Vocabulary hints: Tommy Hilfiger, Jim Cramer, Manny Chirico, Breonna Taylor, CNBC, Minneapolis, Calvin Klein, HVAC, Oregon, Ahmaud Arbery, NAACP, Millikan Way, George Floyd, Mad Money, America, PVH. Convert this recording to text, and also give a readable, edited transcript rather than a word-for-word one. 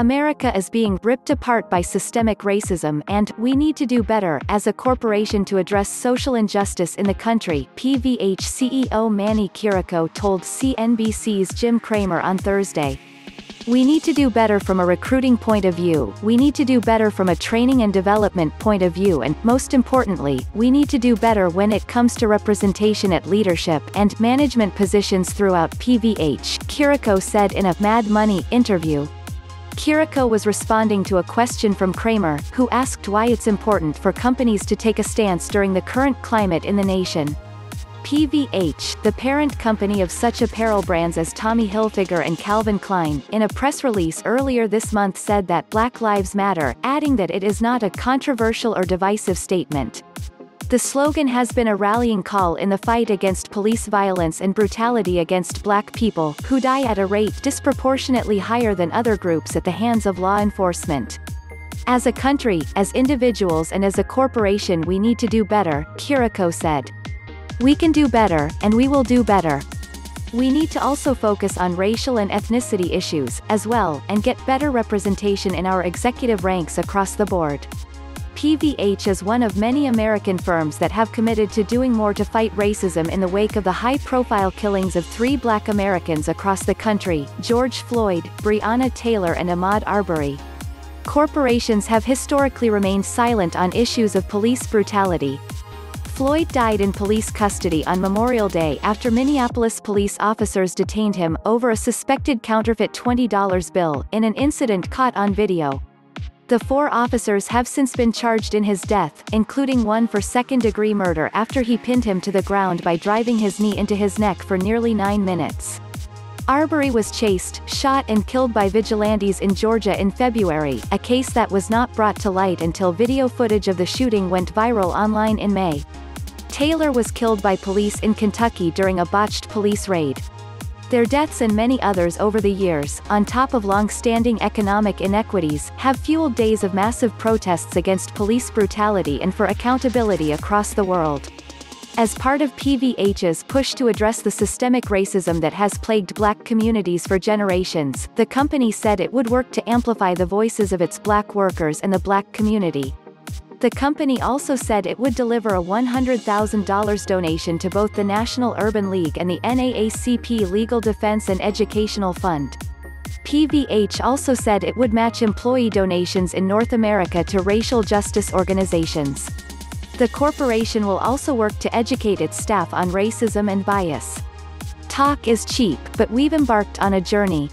America is being ripped apart by systemic racism, and we need to do better as a corporation to address social injustice in the country, PVH CEO Manny Chirico told CNBC's Jim Cramer on Thursday. We need to do better from a recruiting point of view, we need to do better from a training and development point of view, and, most importantly, we need to do better when it comes to representation at leadership and management positions throughout PVH, Chirico said in a Mad Money interview. Chirico was responding to a question from Cramer, who asked why it's important for companies to take a stance during the current climate in the nation. PVH, the parent company of such apparel brands as Tommy Hilfiger and Calvin Klein, in a press release earlier this month said that Black Lives Matter, adding that it is not a controversial or divisive statement. The slogan has been a rallying call in the fight against police violence and brutality against Black people, who die at a rate disproportionately higher than other groups at the hands of law enforcement. As a country, as individuals and as a corporation, we need to do better, Chirico said. We can do better, and we will do better. We need to also focus on racial and ethnicity issues, as well, and get better representation in our executive ranks across the board. PVH is one of many American firms that have committed to doing more to fight racism in the wake of the high-profile killings of 3 Black Americans across the country, George Floyd, Breonna Taylor and Ahmaud Arbery. Corporations have historically remained silent on issues of police brutality. Floyd died in police custody on Memorial Day after Minneapolis police officers detained him over a suspected counterfeit $20 bill, in an incident caught on video. The 4 officers have since been charged in his death, including one for second-degree murder after he pinned him to the ground by driving his knee into his neck for nearly 9 minutes. Arbery was chased, shot and killed by vigilantes in Georgia in February, a case that was not brought to light until video footage of the shooting went viral online in May. Taylor was killed by police in Kentucky during a botched police raid. Their deaths and many others over the years, on top of long-standing economic inequities, have fueled days of massive protests against police brutality and for accountability across the world. As part of PVH's push to address the systemic racism that has plagued Black communities for generations, the company said it would work to amplify the voices of its Black workers and the Black community. The company also said it would deliver a $100,000 donation to both the National Urban League and the NAACP Legal Defense and Educational Fund. PVH also said it would match employee donations in North America to racial justice organizations. The corporation will also work to educate its staff on racism and bias. Talk is cheap, but we've embarked on a journey.